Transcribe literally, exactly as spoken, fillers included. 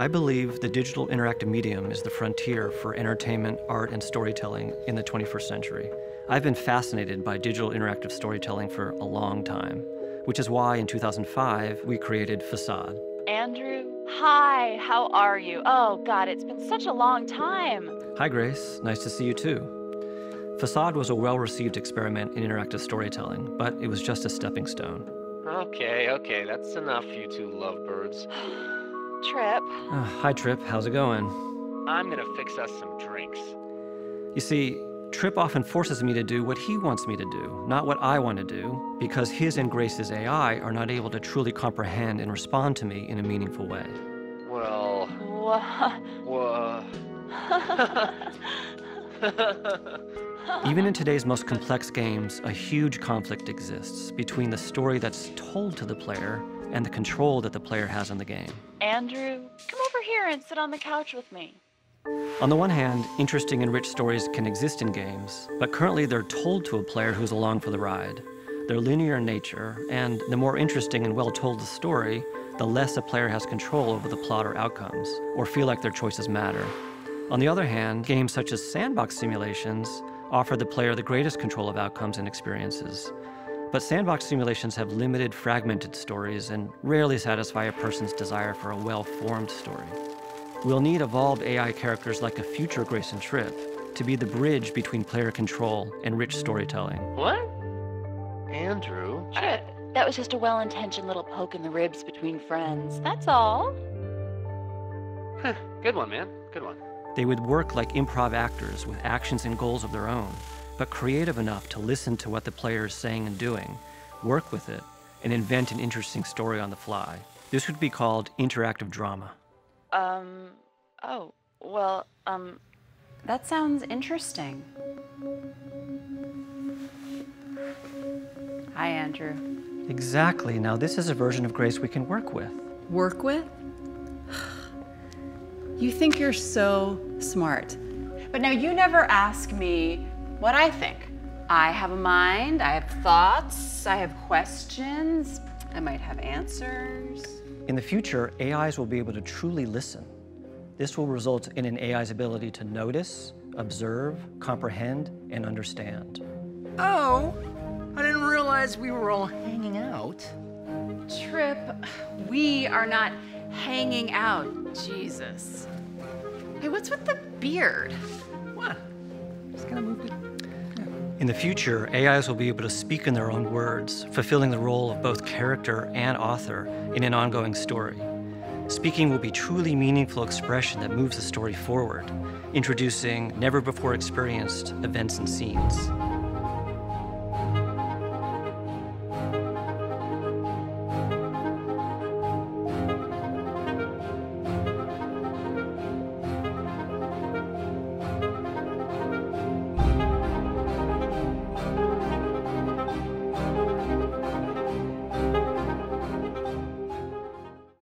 I believe the digital interactive medium is the frontier for entertainment, art, and storytelling in the twenty-first century. I've been fascinated by digital interactive storytelling for a long time, which is why in two thousand five, we created Facade. Andrew, hi, how are you? Oh God, it's been such a long time. Hi Grace, nice to see you too. Facade was a well-received experiment in interactive storytelling, but it was just a stepping stone. Okay, okay, that's enough, you two lovebirds. Trip. Uh, hi, Trip. How's it going? I'm gonna fix us some drinks. You see, Trip often forces me to do what he wants me to do, not what I want to do, because his and Grace's A I are not able to truly comprehend and respond to me in a meaningful way. Well... Wha... Even in today's most complex games, a huge conflict exists between the story that's told to the player and the control that the player has on the game. Andrew, come over here and sit on the couch with me. On the one hand, interesting and rich stories can exist in games, but currently they're told to a player who's along for the ride. They're linear in nature, and the more interesting and well-told the story, the less a player has control over the plot or outcomes, or feel like their choices matter. On the other hand, games such as sandbox simulations offer the player the greatest control of outcomes and experiences. But sandbox simulations have limited, fragmented stories and rarely satisfy a person's desire for a well-formed story. We'll need evolved A I characters like a future Grace and Trip to be the bridge between player control and rich storytelling. What? Andrew? Trip, that was just a well-intentioned little poke in the ribs between friends. That's all. Huh, good one, man. Good one. They would work like improv actors with actions and goals of their own, but creative enough to listen to what the player is saying and doing, work with it, and invent an interesting story on the fly. This would be called interactive drama. Um, oh, well, um, that sounds interesting. Hi, Andrew. Exactly. Now, this is a version of Grace we can work with. Work with? You think you're so smart. But now you never ask me what I think. I have a mind, I have thoughts, I have questions, I might have answers. In the future, A Is will be able to truly listen. This will result in an A I's ability to notice, observe, comprehend, and understand. Oh, I didn't realize we were all hanging out. Trip, we are not hanging out. Jesus. Hey, what's with the beard? What? Just gonna move it. Yeah. In the future, A Is will be able to speak in their own words, fulfilling the role of both character and author in an ongoing story. Speaking will be truly meaningful expression that moves the story forward, introducing never-before-experienced events and scenes.